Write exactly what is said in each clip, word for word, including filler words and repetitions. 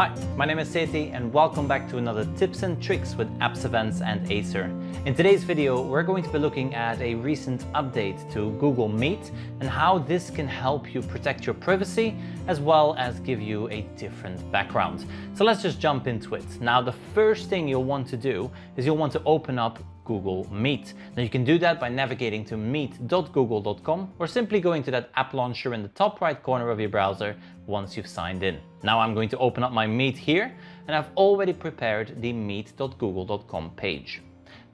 Hi, my name is Sethi and welcome back to another Tips and Tricks with AppsEvents and Acer. In today's video, we're going to be looking at a recent update to Google Meet and how this can help you protect your privacy as well as give you a different background. So let's just jump into it. Now, the first thing you'll want to do is you'll want to open up Google Meet. Now you can do that by navigating to meet dot google dot com or simply going to that app launcher in the top right corner of your browser once you've signed in. Now I'm going to open up my Meet here and I've already prepared the meet dot google dot com page.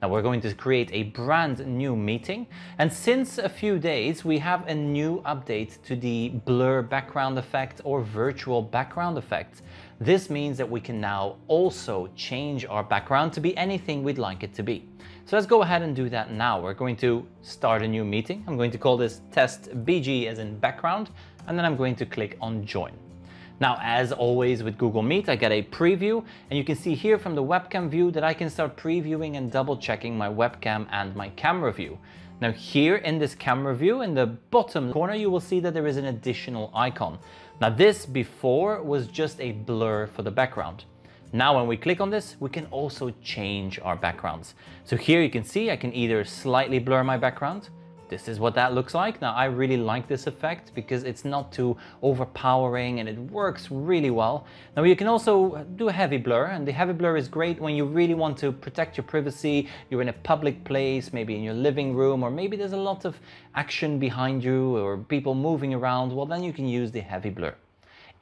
Now we're going to create a brand new meeting, and since a few days we have a new update to the blur background effect or virtual background effect. This means that we can now also change our background to be anything we'd like it to be. So let's go ahead and do that now. We're going to start a new meeting. I'm going to call this test B G as in background, and then I'm going to click on join. Now, as always with Google Meet, I get a preview, and you can see here from the webcam view that I can start previewing and double checking my webcam and my camera view. Now here in this camera view, in the bottom corner, you will see that there is an additional icon. Now this before was just a blur for the background. Now when we click on this, we can also change our backgrounds. So here you can see I can either slightly blur my background. This is what that looks like. Now I really like this effect because it's not too overpowering and it works really well. Now you can also do a heavy blur, and the heavy blur is great when you really want to protect your privacy. You're in a public place, maybe in your living room, or maybe there's a lot of action behind you or people moving around. Well, then you can use the heavy blur.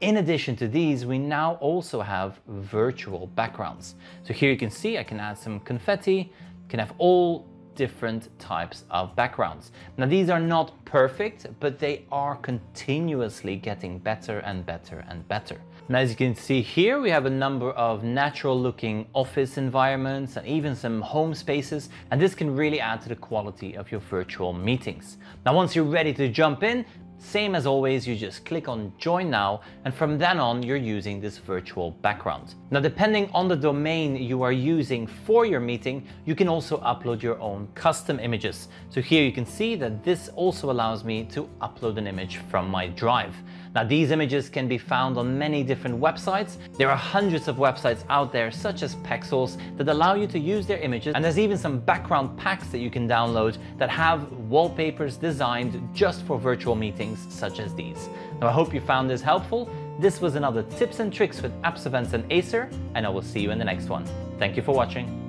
In addition to these, we now also have virtual backgrounds. So here you can see I can add some confetti, can have all different types of backgrounds. Now these are not perfect, but they are continuously getting better and better and better. Now as you can see here, we have a number of natural looking office environments and even some home spaces, and this can really add to the quality of your virtual meetings. Now once you're ready to jump in, same as always, you just click on join now, and from then on you're using this virtual background. Now depending on the domain you are using for your meeting, you can also upload your own custom images. So here you can see that this also allows me to upload an image from my drive. Now these images can be found on many different websites. There are hundreds of websites out there such as Pexels that allow you to use their images, and there's even some background packs that you can download that have wallpapers designed just for virtual meetings such as these. Now I hope you found this helpful. This was another Tips and Tricks with AppsEvents and Acer, and I will see you in the next one. Thank you for watching.